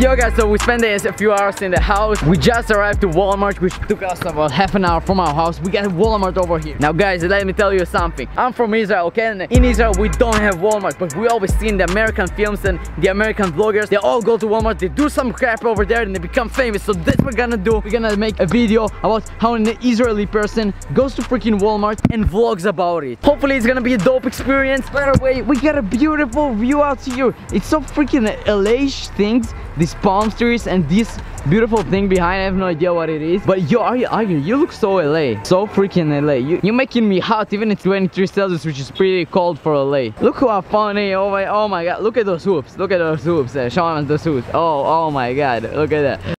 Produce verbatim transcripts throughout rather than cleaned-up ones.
Yo guys, so we spent a few hours in the house. We just arrived to Walmart, which took us about half an hour from our house. We got Walmart over here. Now guys, let me tell you something. I'm from Israel, okay? And in Israel, we don't have Walmart, but we always see in the American films and the American vloggers, they all go to Walmart, they do some crap over there and they become famous. So that's what we're gonna do. We're gonna make a video about how an Israeli person goes to freaking Walmart and vlogs about it. Hopefully it's gonna be a dope experience. By the way, we got a beautiful view out here. It's so freaking L H things, these palm trees and this beautiful thing behind. I have no idea what it is, but yo, are you, are you, you look so L A, so freaking L A. You, you're making me hot even at twenty-three Celsius, which is pretty cold for L A. Look who I found here. Oh my, oh my god, look at those hoops, look at those hoops, uh, Sean and those hoops. Oh, oh my god, look at that.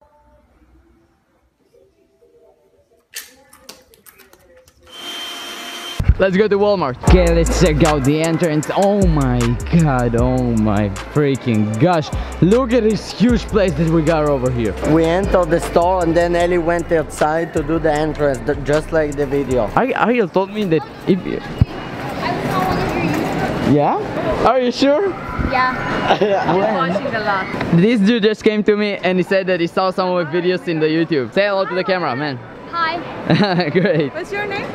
Let's go to Walmart. Okay, let's check out the entrance. Oh my god, oh my freaking gosh. Look at this huge place that we got over here. We entered the store and then Ellie went outside to do the entrance, just like the video. Ariel told me that if you... I was not one of your YouTubers. Yeah? Are you sure? Yeah. I'm watching a lot. This dude just came to me and he said that he saw some of my videos in the YouTube. Say hello to the camera, man. Hi. Great. What's your name?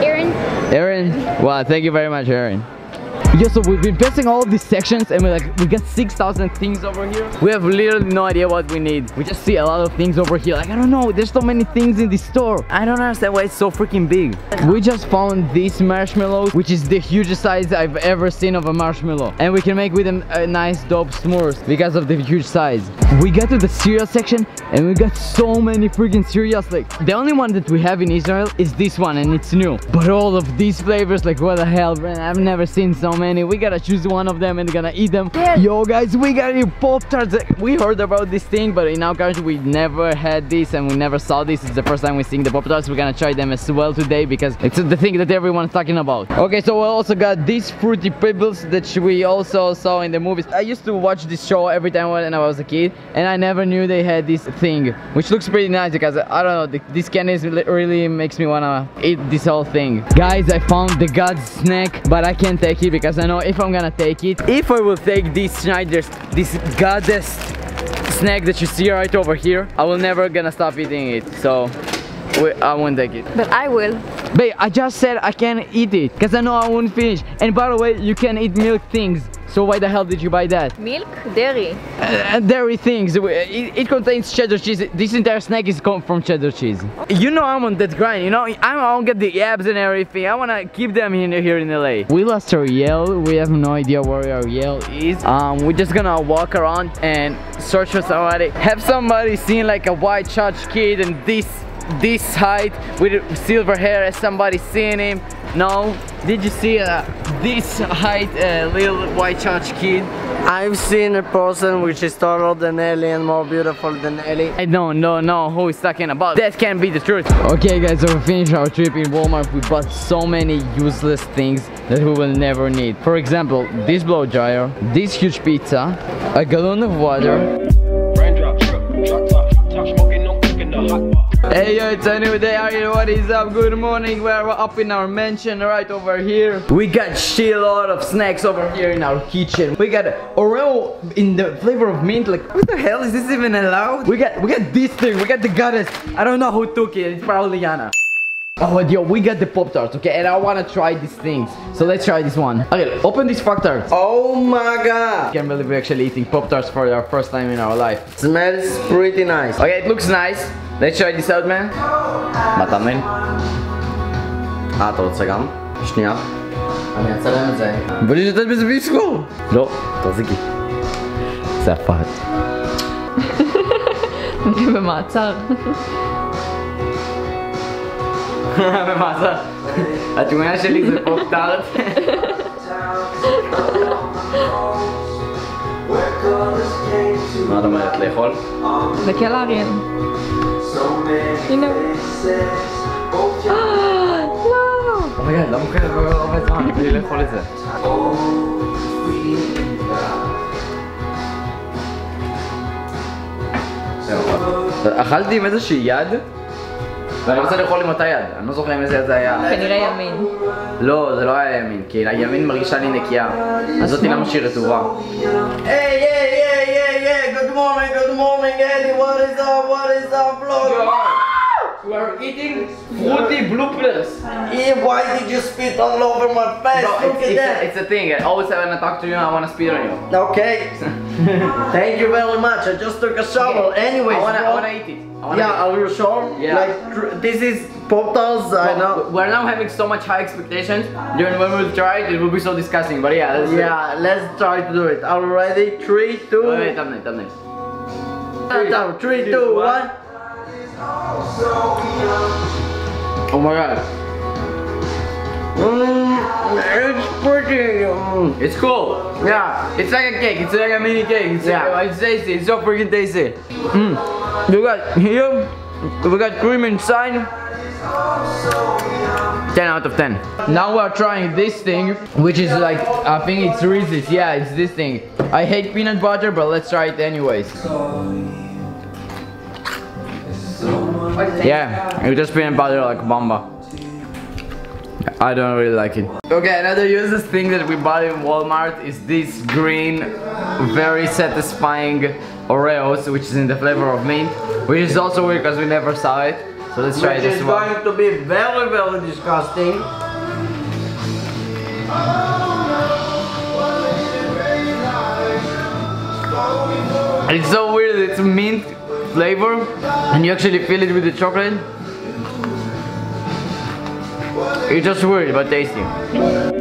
Erin. Erin? Wow, thank you very much, Erin. Yeah, so we've been testing all of these sections and we like we got six thousand things over here. We have literally no idea what we need. We just see a lot of things over here. Like, I don't know, there's so many things in this store. I don't understand why it's so freaking big. We just found these marshmallows, which is the hugest size I've ever seen of a marshmallow. And we can make with them a nice dope s'mores because of the huge size. We got to the cereal section and we got so many freaking cereals. Like, the only one that we have in Israel is this one and it's new. But all of these flavors, like, what the hell, man, I've never seen so many. We gotta choose one of them and gonna eat them. Yeah. Yo guys, we got new pop-tarts. We heard about this thing, but in our country we never had this and we never saw this. It's the first time we're seeing the pop-tarts. We're gonna try them as well today because it's the thing that everyone's talking about. Okay, so we also got these Fruity Pebbles that we also saw in the movies. I used to watch this show every time when I was a kid and I never knew they had this thing, which looks pretty nice because I don't know, this candy really makes me wanna eat this whole thing. Guys, I found the God's snack, but I can't take it because I know if I'm gonna take it, if I will take this Schneider's, this goddess snack that you see right over here, I will never gonna stop eating it. So we, I won't take it. But I will. Babe, I just said I can't eat it because I know I won't finish. And by the way, you can eat milk things. So why the hell did you buy that? Milk, dairy. Uh, dairy things. It, it contains cheddar cheese. This entire snack is come from cheddar cheese. You know I'm on that grind. You know I don't get the abs and everything. I wanna keep them in here in L A. We lost our Yale. We have no idea where our Yale is. Um, we're just gonna walk around and search for somebody. Have somebody seen like a white church kid and this this height with silver hair? Has somebody seen him? No? Did you see uh, this height uh, little white church kid? I've seen a person which is taller than Ellie and more beautiful than Ellie. I don't know, know who is talking about. That can't be the truth. Okay guys, so we finished our trip in Walmart. We bought so many useless things that we will never need. For example, this blow dryer, this huge pizza, a gallon of water. Hey yo, it's a new day. Ariel, what is up? Good morning. We're up in our mansion right over here. We got shit lot of snacks over here in our kitchen. We got Oreo in the flavor of mint. Like, what the hell is this even allowed? We got we got this thing. We got the goddess. I don't know who took it. It's probably Yana. Oh yo, we got the Pop-Tarts, okay? And I wanna try these things. So let's try this one. Okay, open these Pop-Tarts. Oh my god! I can't believe we're actually eating Pop-Tarts for our first time in our life. Smells pretty nice. Okay, it looks nice. Let's try this out, man. מה תאמן? אה, אתה רוצה גם? שנייה. אני אצלם את זה. בלי לתת בזה ביסקור! לא, תחזיקי. זה הפחד. אני במעצר. במעצר. התמונה שלי זה פופ-טארט. מה את אומרת? לאכול? זה כל אריאל. הנה. לא! אומייגד, למה הוא כאלה כבר הרבה זמן? בלי לאכול את זה. אכלתי עם איזושהי יד? ואני רוצה לאכול עם אותה יד, אני לא זוכר עם איזה יד זה היה. כנראה ימין. לא, זה לא היה ימין, כי הימין מרגישה לי נקייה. אז זאת היא למה שהיא רטובה. היי היי היי היי Yeah, good morning, good morning, Eddie. What is up, what is up, vlog? Yeah. We are eating Fruity Pebbles. Yeah, why did you spit all over my face? No, Look it's, at it's that. A, it's a thing. I always when I talk to you, I want to spit on you. Okay. Thank you very much. I just took a shovel. Okay. Anyways, I want to eat it. I yeah, are you sure? Yeah. Like, this is pop-tarts, well, I know. We're now having so much high expectations. During when we try it, it will be so disgusting. But yeah, let's yeah, do it. let's try to do it. Are you ready? Three, two. Oh, wait, I'm nice, I'm nice. Three, three, three, two, two, one. Oh my god. Mm, it's pretty. Mm. It's cool. Yeah. It's like a cake. It's like a mini cake. It's yeah. Like, it's tasty. It's so freaking tasty. Mm. We got here, we got cream inside, ten out of ten. Now we are trying this thing, which is like, I think it's Reese's, yeah, it's this thing. I hate peanut butter, but let's try it anyways. Yeah, it's just peanut butter like Bamba. I don't really like it. Okay, another useless thing that we bought in Walmart is this green, very satisfying Oreos, which is in the flavor of mint, which is also weird because we never saw it. So let's try which this one. It's going to be very, very disgusting. It's so weird. It's mint flavor, and you actually fill it with the chocolate. It's just weird, but tasty.